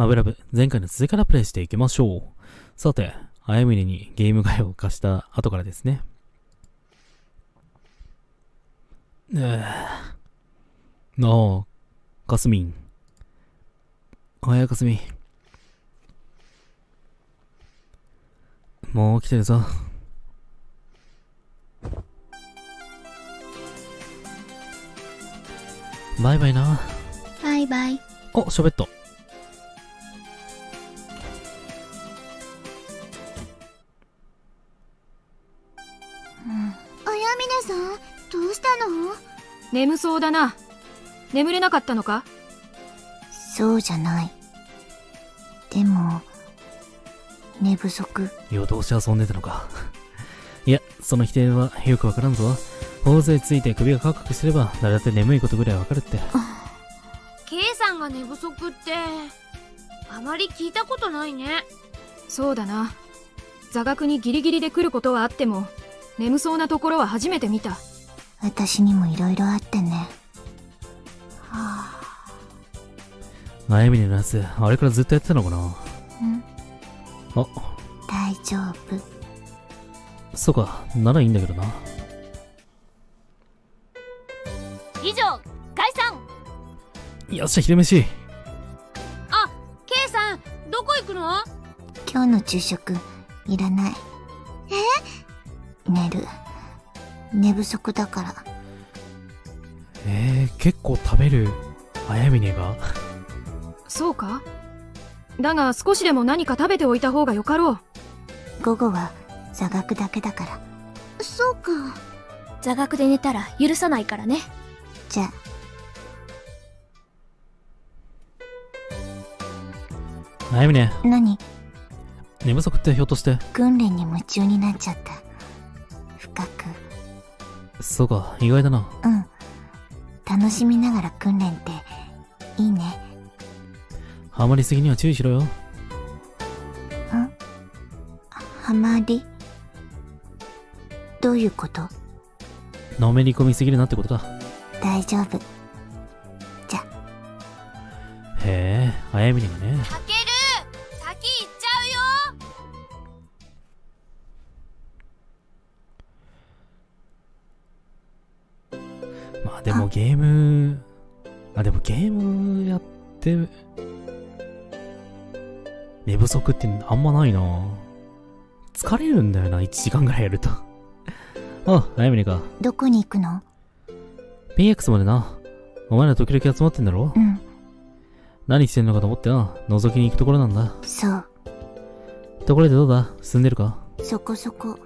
マブラブ、前回の続きからプレイしていきましょう。さて、あやみりにゲーム外を課した後からですね。なあ、かすみん。おはよう、かすみん。もう起きてるぞ。バイバイな。バイバイ。お、しゃべった。眠そうだな。眠れなかったのか？そうじゃない。でも寝不足。夜通し遊んでたのか。いや、その否定はよくわからんぞ。大勢ついて首がカクカクすれば誰だって眠いことぐらいわかるって。K さんが寝不足ってあまり聞いたことないね。そうだな。座学にギリギリで来ることはあっても眠そうなところは初めて見た。私にもいろいろあってね。はぁ、あやみりのやつあれからずっとやってたのかな。んあ、大丈夫そうかならいいんだけどな。以上、解散。よっしゃ、昼飯。あ、K さんどこ行くの？今日の昼食いらない。え？寝る。寝不足だから。結構食べるあやみねが。そうか。だが少しでも何か食べておいた方がよかろう。午後は座学だけだから。そうか、座学で寝たら許さないからね。じゃあ。あやみね。何？寝不足ってひょっとして訓練に夢中になっちゃった。深く。そうか、意外だな。うん。楽しみながら訓練っていいね。ハマりすぎには注意しろよ。ん？ハマり？どういうこと？のめり込みすぎるなってことだ。大丈夫。じゃ。へえ、あやみりがね。タケル！先行っちゃうよ！まあでもゲーム、でもゲームやって、寝不足ってあんまないな。疲れるんだよな、1時間ぐらいやると。あ、あやみりか。どこに行くの？ PX までな。お前ら時々集まってんだろ？うん。何してんのかと思ってな、覗きに行くところなんだ。そう。ところでどうだ？進んでるか？そこそこ。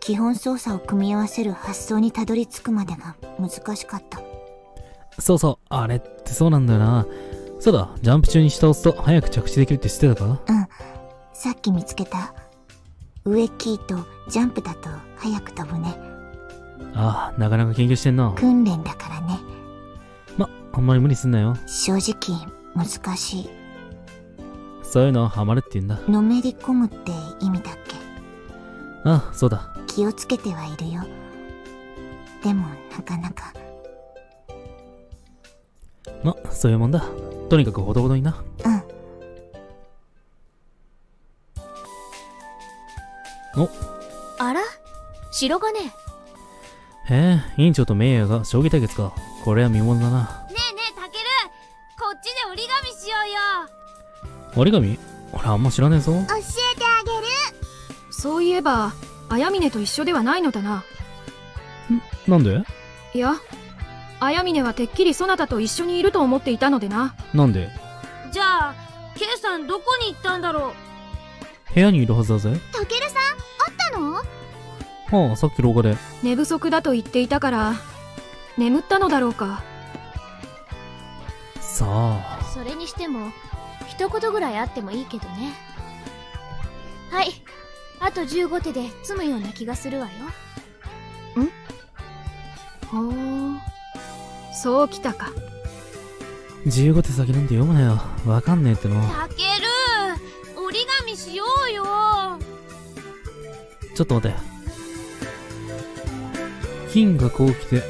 基本操作を組み合わせる発想にたどり着くまでが難しかった。そうそう、あれってそうなんだよな。そうだ、ジャンプ中に下を押すと早く着地できるって知ってたか？うん、さっき見つけた。上キーとジャンプだと早く飛ぶね。ああ、なかなか研究してんな。訓練だからね。ま、あんまり無理すんなよ。正直難しい。そういうのをハマるって言うんだ。のめり込むって意味だっけ？ああ、そうだ。気をつけてはいるよ。でもなかなか。ま、そういうもんだ。とにかくほどほどにな。うん。お、あら、白金。へえ、院長と名誉が将棋対決か。これは見ものだな。ねえねえ、タケル、こっちで折り紙しようよ。折り紙？俺あんま知らねえぞ。教えてあげる。そういえばあやみねと一緒ではないのだな。なんで？いや、あやみねはてっきりそなたと一緒にいると思っていたのでな。なんで？じゃあ、K さんどこに行ったんだろう？部屋にいるはずだぜ。タケルさん、会ったの？ああ、さっき廊下で。寝不足だと言っていたから、眠ったのだろうか。さあ。それにしても、一言ぐらいあってもいいけどね。はい。あと15手で詰むような気がするわよ。ん？ほう、そうきたか。15手先なんて読むなよ。わかんねえっての。タケル、折り紙しようよ。ちょっと待て。金がこう来て、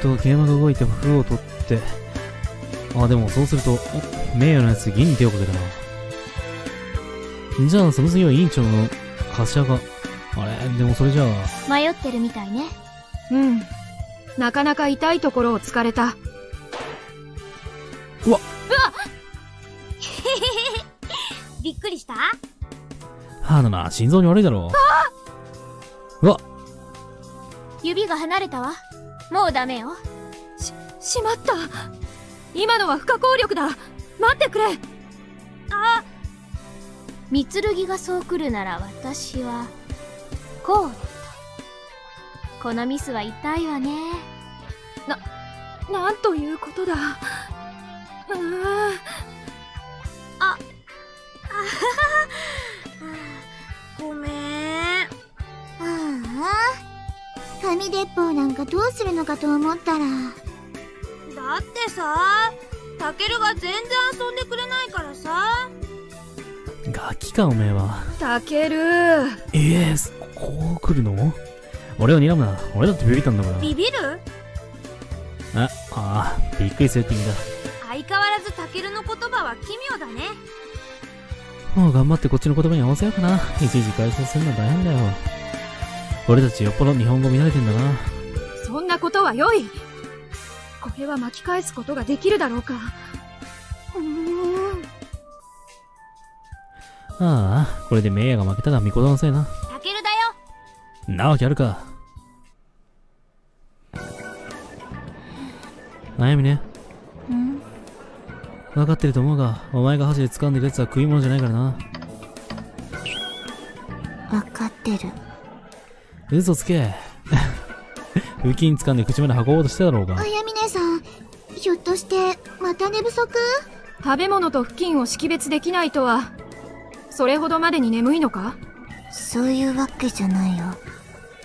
桂馬が動いて歩を取って、あ、でもそうすると、名誉のやつ銀に手をかけたな。じゃあその次は委員長の柏が。あれ、でもそれじゃあ。迷ってるみたいね。うん。なかなか痛いところを突かれた。うわっ。うわっびっくりした？はあだな、心臓に悪いだろう。うわっ。指が離れたわ。もうダメよ。しまった。今のは不可抗力だ。待ってくれ。あ。みつるぎがそう来るなら私はこうだと。このミスは痛いわね。なんということだ。ああごめん。ああ、紙鉄砲なんかどうするのかと思ったら。だってさ、タケルが全然遊んでくれないからさ。ガキかおめえは。タケル。ええ、こう来るの？俺を睨むな。俺だってビビったんだから。ビビる？びっくりするって意味だ。相変わらずタケルの言葉は奇妙だね。もう頑張ってこっちの言葉に合わせようかな。いちいち解説するの大変だよ。俺たちよっぽど日本語見慣れてんだな。そんなことはよい。これは巻き返すことができるだろうか。ああ、これでメイヤが負けたらミコトのせいな。タケルだよ。なわけあるか。悩みね。うん。分かってると思うが、お前が箸で掴んでるやつは食い物じゃないからな。分かってる。嘘つけ。腹筋掴んで口まで運ぼうとしてたろうが。あやみ姉さん、ひょっとしてまた寝不足？食べ物と布巾を識別できないとは。それほどまでに眠いのか？そういうわけじゃないよ。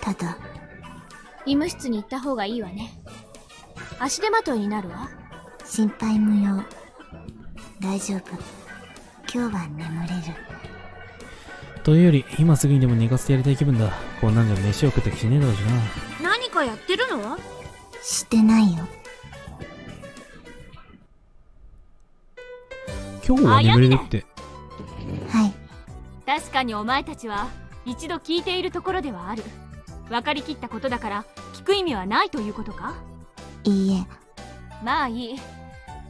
ただ医務室に行った方がいいわね。足手まといになるわ。心配無用。大丈夫。今日は眠れる。というより今すぐにでも寝かせてやりたい気分だ。こんなんじゃ飯を食った気しねえだろうしな。何かやってるの？してないよ。今日は眠れるって。はい、確かにお前たちは一度聞いているところではある。分かりきったことだから聞く意味はないということか？いいえ。まあいい。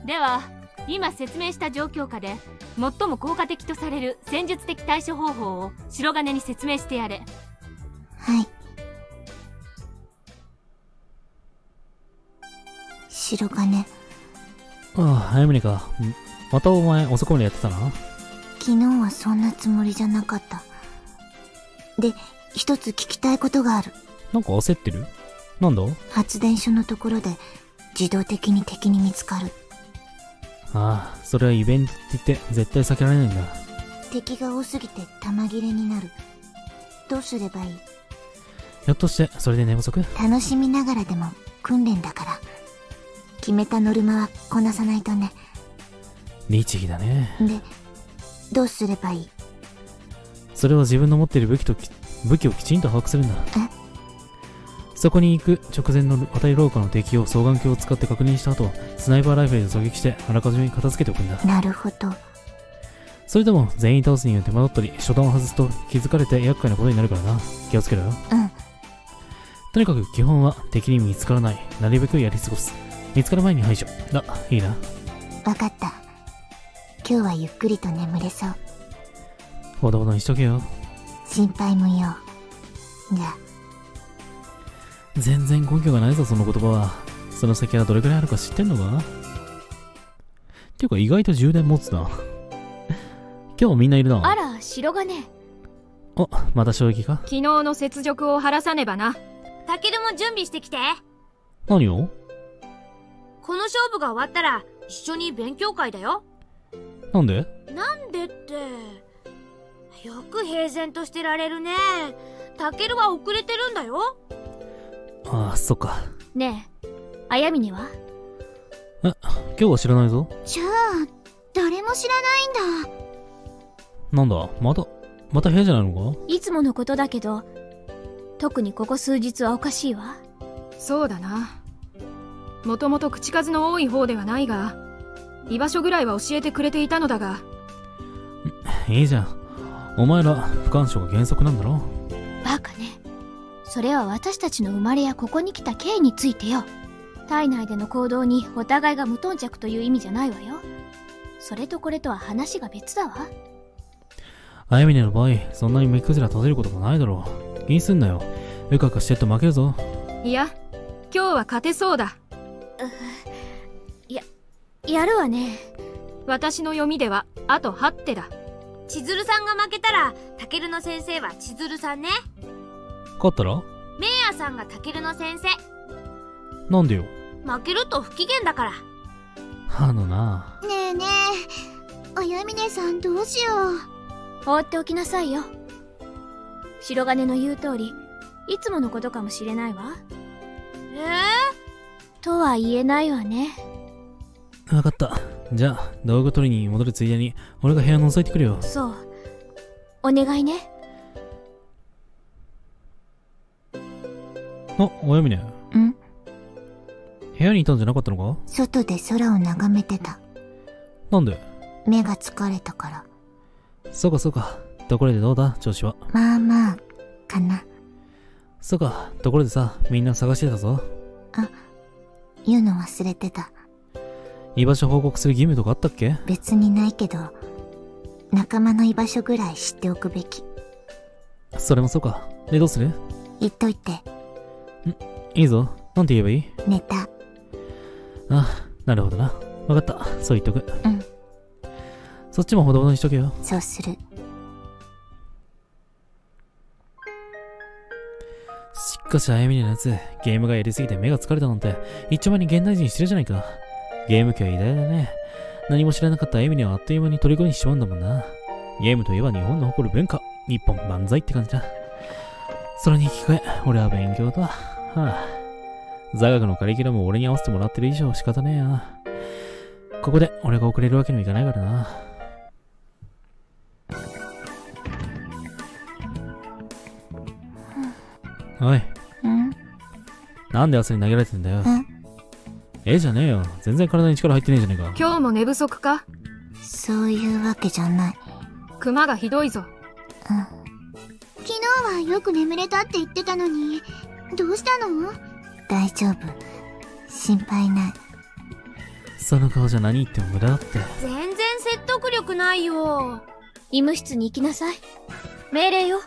では今説明した状況下で最も効果的とされる戦術的対処方法を白金に説明してやれ。はい。白金。ああ、早めにか。またお前遅くまでやってたな。昨日はそんなつもりじゃなかった。で、一つ聞きたいことがある。なんか焦ってる？なんだ？発電所のところで自動的に敵に見つかる。ああ、それはイベントって言って絶対避けられないんだ。敵が多すぎて弾切れになる。どうすればいい？ひょっとしてそれで寝不足？楽しみながらでも訓練だから。決めたノルマはこなさないとね。律儀だね。で、どうすればいい？それは自分の持っている武器をきちんと把握するんだ。そこに行く直前の渡り廊下の敵を双眼鏡を使って確認した後、スナイパーライフルで狙撃してあらかじめ片付けておくんだ。なるほど。それでも全員倒すには手間取ったり、初段を外すと気づかれて厄介なことになるからな。気をつけろよ。うん。とにかく基本は敵に見つからない。なるべくやり過ごす。見つかる前に排除。だ、いいな。わかった。今日はゆっくりと眠れそう。ほどほどにしとけよ。心配無用。じゃあ。全然根拠がないぞ、その言葉は。その先はどれくらいあるか知ってんのか？ていうか意外と充電持つな。今日みんないるな。あら、白金。お、また衝撃か？昨日の雪辱を晴らさねばな。タケルも準備してきて。何を？この勝負が終わったら一緒に勉強会だよ。なんで？なんでって、よく平然としてられるね。タケルは遅れてるんだよ。ああ、そっか。ねえ、あやみには？え、今日は知らないぞ。じゃあ、誰も知らないんだ。なんだ、また部屋じゃないのか？いつものことだけど、特にここ数日はおかしいわ。そうだな。もともと口数の多い方ではないが、居場所ぐらいは教えてくれていたのだが。いいじゃん、お前ら不干渉が原則なんだろ。バカね。それは私たちの生まれやここに来た経緯についてよ。体内での行動にお互いが無頓着という意味じゃないわよ。それとこれとは話が別だわ。あやみねの場合、そんなに目くじら立てることもないだろう。気にすんなよ。うかうかしてると負けるぞ。いや、今日は勝てそうだ。やるわね。私の読みではあと8手だ。千鶴さんが負けたらタケルの先生は千鶴さんね。勝ったらメイヤさんがタケルの先生。なんでよ。負けると不機嫌だから。あのな。ねえねえ、あやみねさんどうしよう。放っておきなさいよ。白金の言う通り、いつものことかもしれないわ。とは言えないわね。分かった。じゃあ道具取りに戻るついでに俺が部屋を覗いてくるよ。そう、お願いね。あ、おやみね。ん、部屋にいたんじゃなかったのか。外で空を眺めてた。なんで。目が疲れたから。そうかそうか。ところでどうだ、調子は。まあまあかな。そうか。ところでさ、みんな探してたぞ。あ、言うの忘れてた。居場所報告する義務とかあったっけ。別にないけど、仲間の居場所ぐらい知っておくべき。それもそうか。で、どうする。言っといて。ん、いいぞ。なんて言えばいい。ネタ。あ、なるほどな。わかった、そう言っとく。うん、そっちもほどほどにしとけよ。そうする。しっかしあやみねのやつ、ゲームがやりすぎて目が疲れたなんて一丁前に現代人してるじゃないか。ゲーム機は偉大だね。何も知らなかったエミネはあっという間に虜にしちまうんだもんな。ゲームといえば日本の誇る文化。日本万歳って感じだ。それに聞こえ、俺は勉強だ。はあ、座学のカリキュラムを俺に合わせてもらってる以上仕方ねえな。ここで俺が遅れるわけにはいかないからな。おい。なんで朝に投げられてんだよ。じゃねえよ。全然体に力入ってねえじゃねえか。今日も寝不足か。そういうわけじゃない。クマがひどいぞ。昨日はよく眠れたって言ってたのに。どうしたの。大丈夫、心配ない。その顔じゃ何言っても無駄だって。全然説得力ないよ。医務室に行きなさい。命令よ。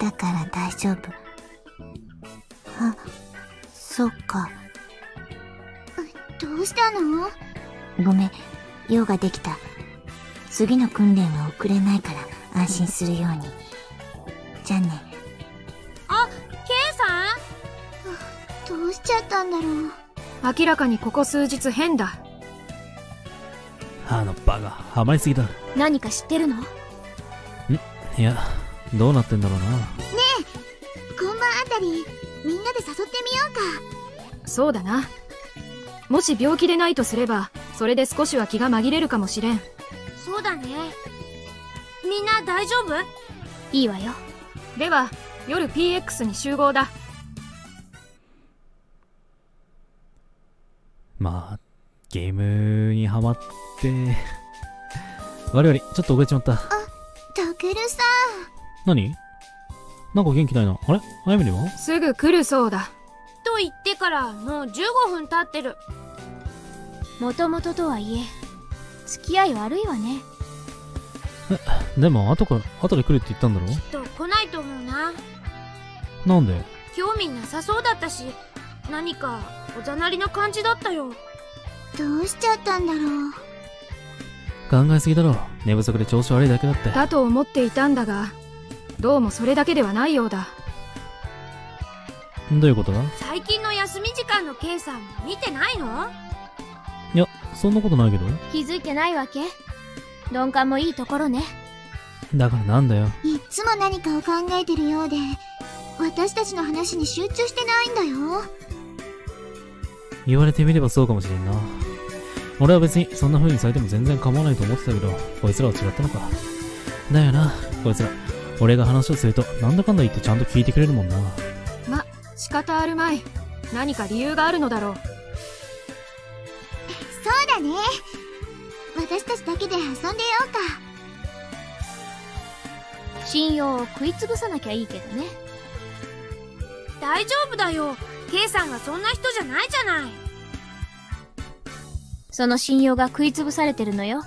だから大丈夫。あ、そっか。どうしたの。ごめん、用ができた。次の訓練は遅れないから安心するように。じゃあね。あ、Kさん。どうしちゃったんだろう。明らかにここ数日変だ。あのバカ、ハマりすぎだ。何か知ってるの。ん、いや、どうなってんだろうな。ねえ、今晩あたりみんなで誘ってみようか。そうだな。もし病気でないとすれば、それで少しは気が紛れるかもしれん。そうだね。みんな大丈夫？いいわよ。では、夜 PX に集合だ。まあ、ゲームにハマって我々、ちょっと遅れちまった。あ、タケルさん。何？なんか元気ないな。あれ？あやみには？すぐ来るそうだ。と言ってからもう15分経ってる。もともととはいえ付き合い悪いわね。え、でも後で来るって言ったんだろ。きっと来ないと思うな。なんで。興味なさそうだったし、何かおざなりな感じだったよ。どうしちゃったんだろう。考えすぎだろ。寝不足で調子悪いだけだって。だと思っていたんだが、どうもそれだけではないようだ。どういうことだ。最近の休み時間の K さん見てないの。いや、そんなことないけど。気づいてないわけ。鈍感もいいところね。だからなんだよ。いつも何かを考えてるようで、私たちの話に集中してないんだよ。言われてみればそうかもしれんな。俺は別にそんな風にされても全然構わないと思ってたけど、こいつらは違ったのか。だよな、こいつら。俺が話をするとなんだかんだ言ってちゃんと聞いてくれるもんな。仕方あるまい。何か理由があるのだろう。そうだね。私たちだけで遊んでようか。信用を食いつぶさなきゃいいけどね。大丈夫だよ。Kさんがそんな人じゃないじゃない。その信用が食いつぶされてるのよ。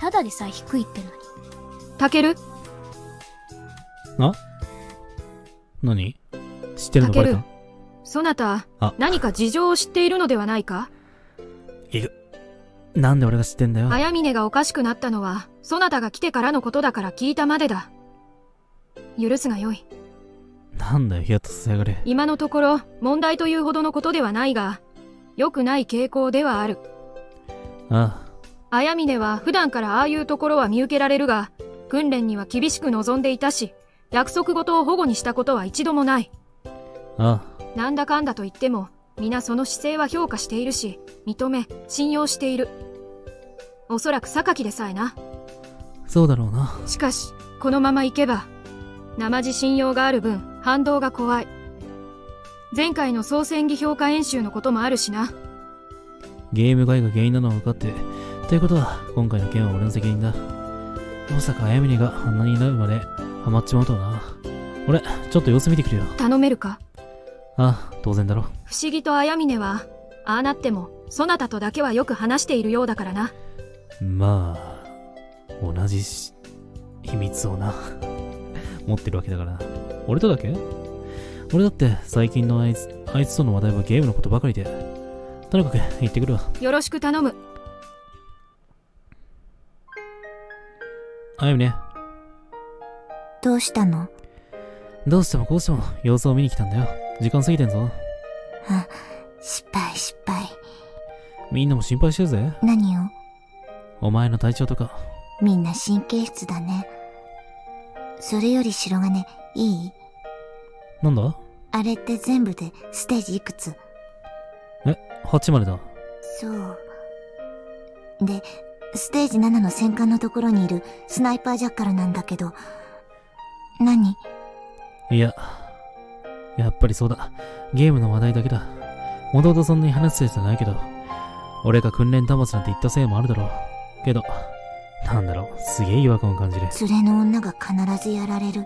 ただでさえ低いってのに。タケル？あ？何？知ってるのバレた？そなた、何か事情を知っているのではないか？いる。なんで俺が知ってんだよ。早峰がおかしくなったのは、そなたが来てからのことだから聞いたまでだ。許すがよい。なんだよ、ヒヤッとさせやがれ。今のところ、問題というほどのことではないが、良くない傾向ではある。ああ。早峰は普段からああいうところは見受けられるが、訓練には厳しく望んでいたし、約束事を保護にしたことは一度もない。ああ。なんだかんだと言っても、皆その姿勢は評価しているし、認め、信用している。おそらく榊でさえな。そうだろうな。しかし、このままいけば、生地信用がある分、反動が怖い。前回の総戦技評価演習のこともあるしな。ゲーム外が原因なのは分かって、ということは、今回の件は俺の責任だ。まさかあやみねがあんなになるまでハマっちまうとはな。俺、ちょっと様子見てくるよ。頼めるか？ああ、当然だろ。不思議と綾峰は、ああなっても、そなたとだけはよく話しているようだからな。まあ、同じ秘密をな、持ってるわけだから。俺とだけ？俺だって、最近のあいつとの話題はゲームのことばかりで。とにかく、行ってくるわ。よろしく頼む。あやみね。どうしたの？どうしてもこうしても、様子を見に来たんだよ。時間過ぎてんぞ。あ、失敗。みんなも心配してるぜ。何を？お前の体調とか。みんな神経質だね。それより白金、いい？なんだ？あれって全部でステージいくつ？え、8までだ。そう。で、ステージ7の戦艦のところにいるスナイパージャッカルなんだけど、何？いや。やっぱりそうだ。ゲームの話題だけだ。もともとそんなに話すやつじゃないけど、俺が訓練端末なんて言ったせいもあるだろう。けど、なんだろう、すげえ違和感を感じる。連れの女が必ずやられる。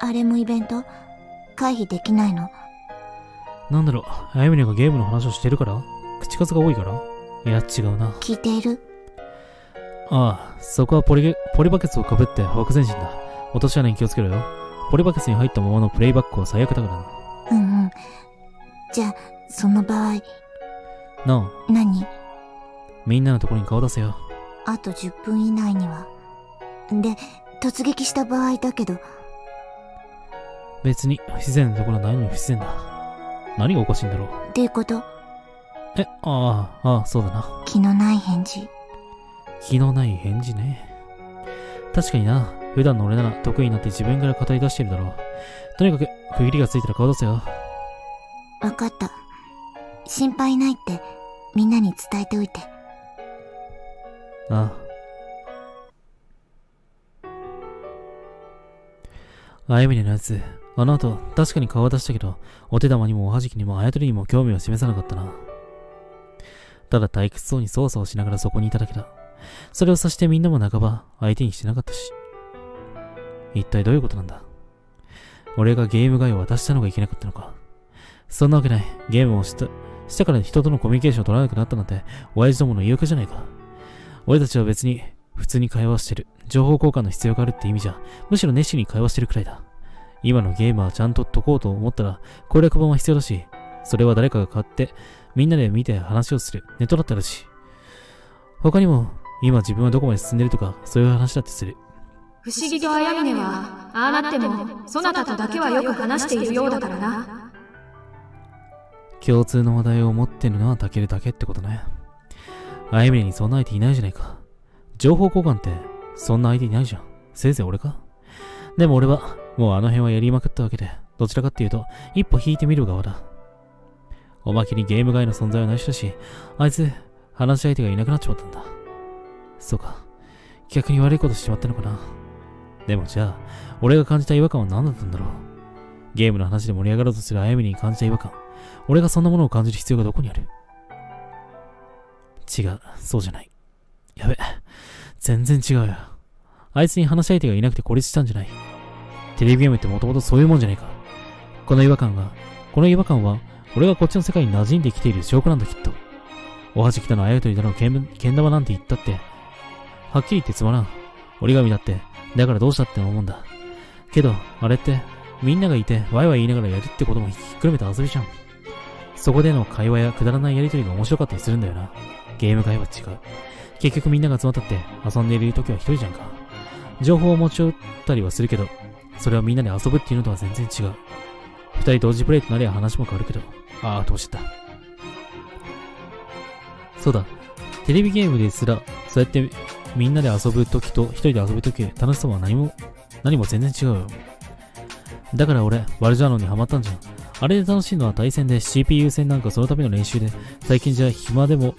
あれもイベント？回避できないの？なんだろう、あやみねがゲームの話をしてるから？口数が多いから？いや、違うな。聞いている？ああ、そこはポリバケツをかぶって北前進だ。落とし穴に気をつけろよ。ポリバケツに入ったままのプレイバックは最悪だからな。うんうん。じゃあ、その場合。なあ。何？みんなのところに顔出せよ。あと10分以内には。で、突撃した場合だけど。別に、不自然なところはないのに不自然だ。何がおかしいんだろう。っていうこと。え、ああ、そうだな。気のない返事。気のない返事ね。確かにな。普段の俺なら得意になって自分から語り出してるだろう。とにかく、区切りがついたら顔出せよ。わかった。心配ないって、みんなに伝えておいて。ああ。あやみねのやつ、あの後、確かに顔は出したけど、お手玉にもおはじきにもあやとりにも興味を示さなかったな。ただ退屈そうに操作をしながらそこにいただけだ。それを察してみんなも半ば、相手にしてなかったし。一体どういうことなんだ？俺がゲーム外を渡したのがいけなかったのか。そんなわけない。ゲームをしたから人とのコミュニケーションを取らなくなったなんて、親父どもの言い訳じゃないか。俺たちは別に、普通に会話してる。情報交換の必要があるって意味じゃ、むしろ熱心に会話してるくらいだ。今のゲームはちゃんと解こうと思ったら、攻略本は必要だし、それは誰かが買って、みんなで見て話をする。ネットだったらしい。他にも、今自分はどこまで進んでるとか、そういう話だってする。不思議とあやみねは、ああなっても、そなたとだけはよく話しているようだからな。共通の話題を持ってるのはタケルだけってことね。あやみねにそんな相手いないじゃないか。情報交換って、そんな相手いないじゃん。せいぜい俺か。でも俺は、もうあの辺はやりまくったわけで、どちらかっていうと、一歩引いてみる側だ。おまけにゲーム外の存在はないしだし、あいつ、話し相手がいなくなっちまったんだ。そうか。逆に悪いことしてしまったのかな。でもじゃあ、俺が感じた違和感は何だったんだろう。ゲームの話で盛り上がろうとするあやみねに感じた違和感。俺がそんなものを感じる必要がどこにある？違う、そうじゃない。やべ、全然違うよ。あいつに話し相手がいなくて孤立したんじゃない。テレビゲームってもともとそういうもんじゃねえか。この違和感は、俺がこっちの世界に馴染んできている証拠なんだきっと。おはじきだのあやとりだのけん玉なんて言ったって、はっきり言ってつまらん。折り紙だって、だからどうしたって思うんだ。けど、あれって、みんながいてワイワイ言いながらやるってこともひっくるめた遊びじゃん。そこでの会話やくだらないやりとりが面白かったりするんだよな。ゲーム会は違う。結局みんなが集まったって遊んでいる時は一人じゃんか。情報を持ち寄ったりはするけど、それはみんなで遊ぶっていうのとは全然違う。二人同時プレイとなりゃ話も変わるけど、ああ、どうしてた。そうだ、テレビゲームですら、そうやってみんなで遊ぶ時と一人で遊ぶ時、楽しさは何も全然違うよ。だから俺、バルジャーノにハマったんじゃん。あれで楽しいのは対戦で CPU 戦なんかそのための練習で、最近じゃ暇でも、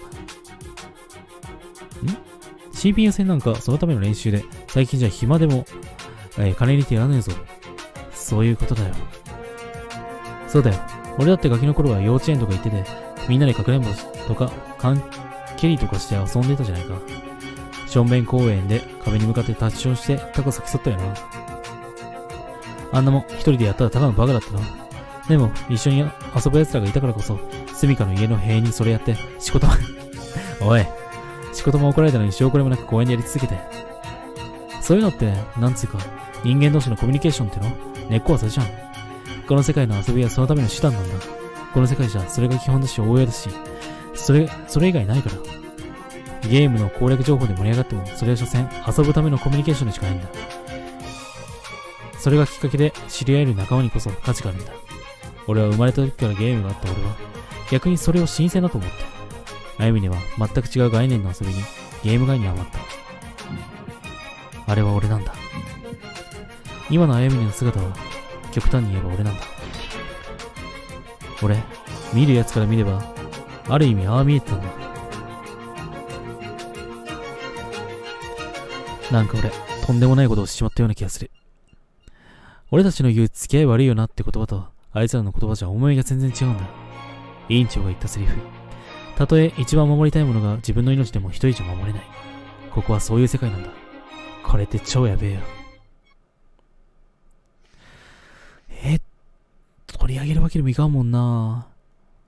CPU 戦なんかそのための練習で、最近じゃ暇でも、金に手やらねえぞ。そういうことだよ。そうだよ。俺だってガキの頃は幼稚園とか行ってて、みんなでかくれんぼとか、蹴りとかして遊んでたじゃないか。正面公園で壁に向かって立ちションして高さ競ったよな。あんなもん一人でやったらただのバカだったな。でも、一緒に遊ぶ奴らがいたからこそ、住処の家の塀にそれやって、仕事も怒られたのに証拠でもなく公園でやり続けて。そういうのって、なんつうか、人間同士のコミュニケーションっての根っこはそれじゃん。この世界の遊びはそのための手段なんだ。この世界じゃそれが基本だし応用だし、それ以外ないから。ゲームの攻略情報で盛り上がっても、それは所詮、遊ぶためのコミュニケーションでしかないんだ。それがきっかけで知り合える仲間にこそ価値があるんだ。俺は生まれた時からゲームがあった俺は、逆にそれを新鮮だと思った。あゆみでは全く違う概念の遊びに、ゲーム外にハマった。あれは俺なんだ。今のあゆみの姿は、極端に言えば俺なんだ。俺、見るやつから見れば、ある意味ああ見えてたんだ。なんか俺、とんでもないことをしてしまったような気がする。俺たちの言う付き合い悪いよなって言葉と、あいつらの言葉じゃ思いが全然違うんだ。委員長が言ったセリフ。たとえ一番守りたいものが自分の命でも一人じゃ守れない。ここはそういう世界なんだ。これって超やべえよ。取り上げるわけにもいかんもんな。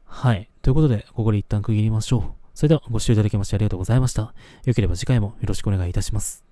はい。ということで、ここで一旦区切りましょう。それではご視聴いただきましてありがとうございました。良ければ次回もよろしくお願いいたします。